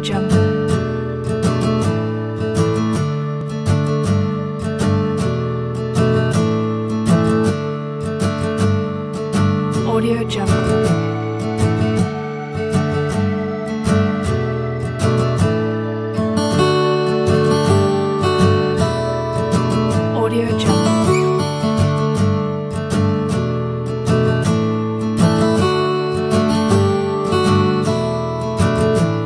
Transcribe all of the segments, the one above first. AudioJungle. AudioJungle. AudioJungle. AudioJungle. AudioJungle.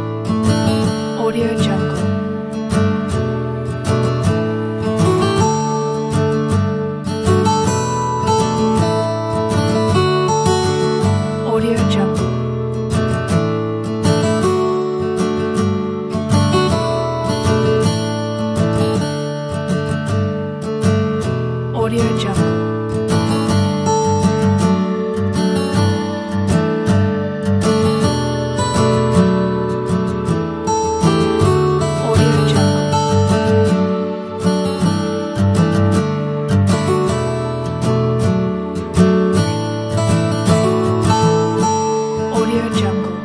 AudioJungle.